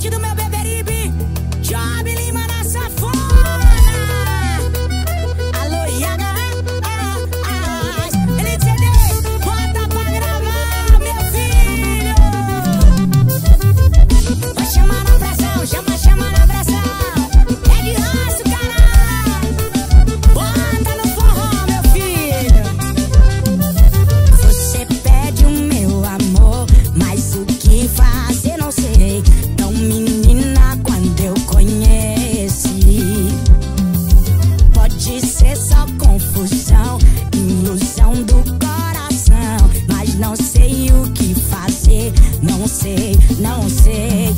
leite do meu beberibe, Job Lima na safona. Alô, Iaga, LCD, bota pra gravar, meu filho. Vai chamar na pressão, chama na pressão. É de ranço, caralho. Bota no forró, meu filho. Você pede o meu amor, mas o que fazer não sei. Tão menina quando eu conheci, pode ser só confusão, ilusão do coração, mas não sei o que fazer. Não sei, não sei.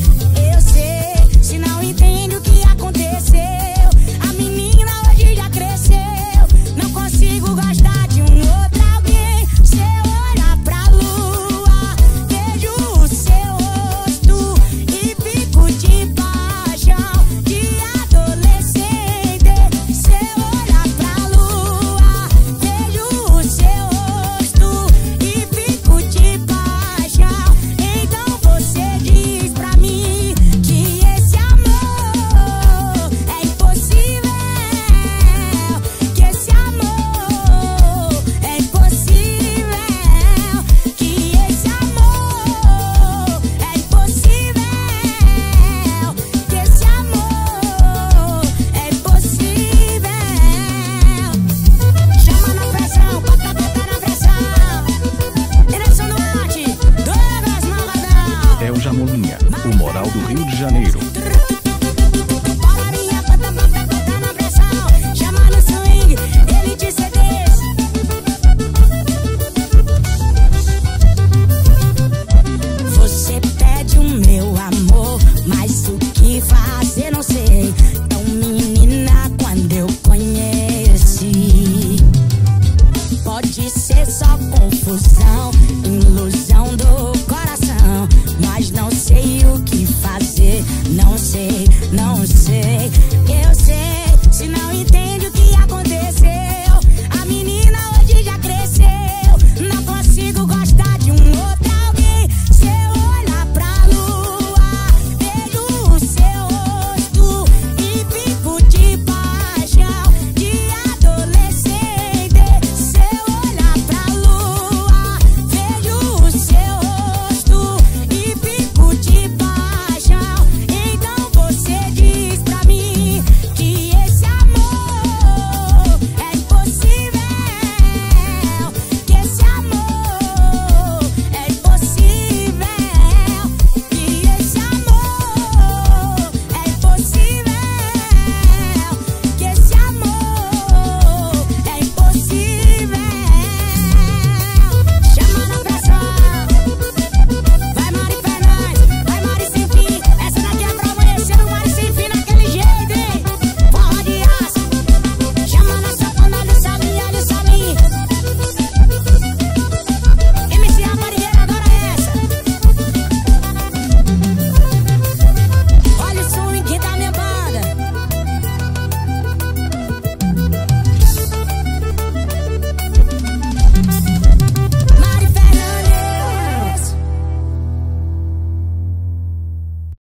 Eu sei, se não entende o que aconteceu. A menina hoje já cresceu, não consigo gostar de um outro alguém. Se eu olhar pra lua, vejo o seu rosto e fico de paixão de adolescente. Se eu olhar pra lua, vejo o seu rosto e fico de paixão. Então você diz pra mim que esse amor é impossível, que esse amor é impossível, que esse amor é impossível, que esse amor é impossível. Chama na pressão, bota na pressão. Direção Norte, Douglas Malvadão. É o Jamolinha, o moral do Rio de Janeiro.